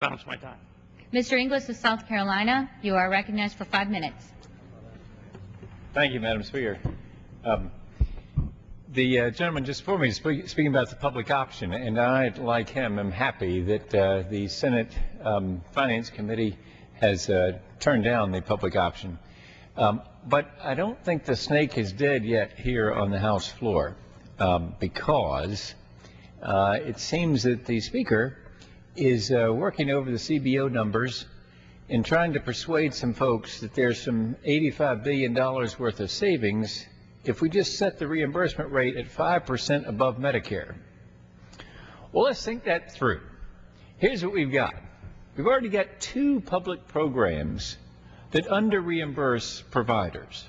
Balance my time. Mr. Inglis of South Carolina, you are recognized for 5 minutes. Thank you, Madam Speaker. The gentleman just before me is speaking about the public option, and I, like him, am happy that the Senate Finance Committee has turned down the public option. But I don't think the snake is dead yet here on the House floor, because it seems that the Speaker is working over the CBO numbers and trying to persuade some folks that there's some $85 billion worth of savings if we just set the reimbursement rate at 5% above Medicare. Well, let's think that through. Here's what we've got. We've already got two public programs that under-reimburse providers.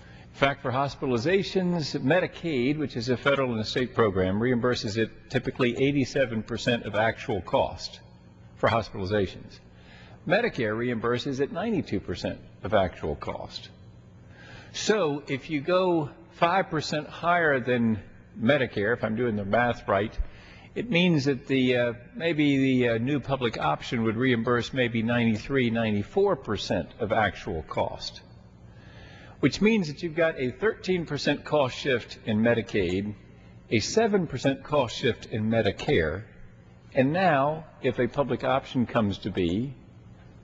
In fact, for hospitalizations, Medicaid, which is a federal and a state program, reimburses it typically 87% of actual cost for hospitalizations. Medicare reimburses at 92% of actual cost. So if you go 5% higher than Medicare, if I'm doing the math right, it means that the maybe the new public option would reimburse maybe 93, 94% of actual cost, which means that you've got a 13% cost shift in Medicaid, a 7% cost shift in Medicare, and now, if a public option comes to be,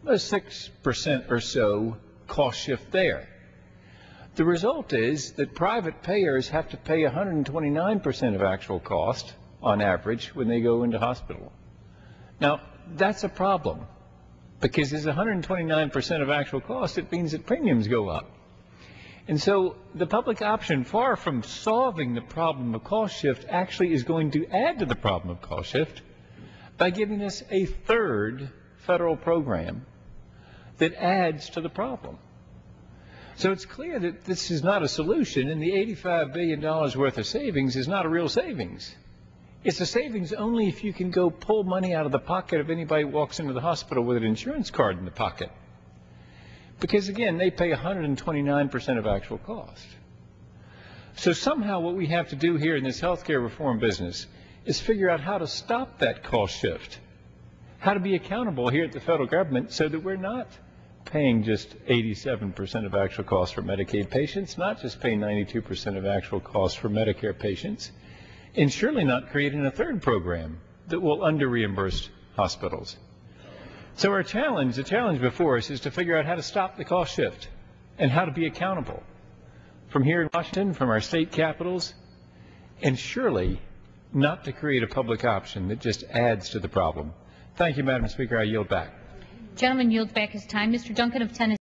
a 6% or so cost shift there. The result is that private payers have to pay 129% of actual cost on average when they go into hospital. Now, that's a problem, because there's 129% of actual cost. It means that premiums go up. And so the public option, far from solving the problem of cost shift, actually is going to add to the problem of cost shift by giving us a third federal program that adds to the problem. So it's clear that this is not a solution, and the $85 billion worth of savings is not a real savings. It's a savings only if you can go pull money out of the pocket of anybody who walks into the hospital with an insurance card in the pocket. Because again, they pay 129% of actual cost. So somehow what we have to do here in this healthcare reform business is figure out how to stop that cost shift, how to be accountable here at the federal government so that we're not paying just 87% of actual cost for Medicaid patients, not just paying 92% of actual cost for Medicare patients, and surely not creating a third program that will under-reimburse hospitals. So our challenge, the challenge before us, is to figure out how to stop the cost shift and how to be accountable from here in Washington, from our state capitals, and surely not to create a public option that just adds to the problem. Thank you, Madam Speaker. I yield back. Gentleman yields back his time. Mr. Duncan of Tennessee.